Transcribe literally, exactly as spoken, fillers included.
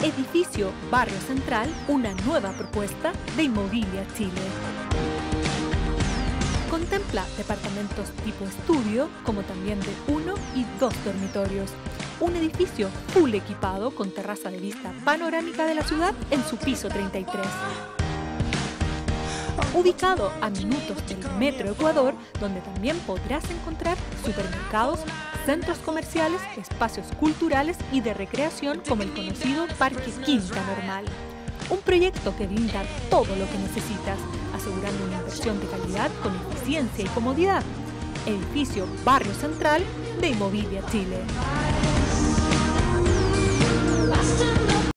Edificio Barrio Central, una nueva propuesta de Inmobilia Chile. Contempla departamentos tipo estudio, como también de uno y dos dormitorios. Un edificio full equipado con terraza de vista panorámica de la ciudad en su piso treinta y tres. Ubicado a minutos del Metro Ecuador, donde también podrás encontrar supermercados, centros comerciales, espacios culturales y de recreación como el conocido Parque Quinta Normal. Un proyecto que brinda todo lo que necesitas, asegurando una inversión de calidad con eficiencia y comodidad. Edificio Barrio Central de Inmobilia Chile.